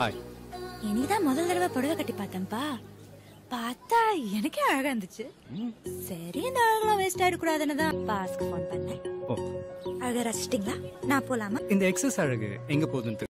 Hi. இனிதா முதல் தடவை புடவை கட்டி பார்த்தேன்ப்பா. பார்த்தா எனக்கே அழகா இருந்துச்சு. சரி இந்த அழகெல்லாம் வேஸ்ட் ஆயிடக்கூடாதுன்னு தான் பாஸ்க்கு ஃபோன் பண்ணேன். அழகா ரசிச்சிட்டீங்களா? நான் போலாமா? இந்த எக்ஸஸ் அழகு எங்க போகுதுன்னு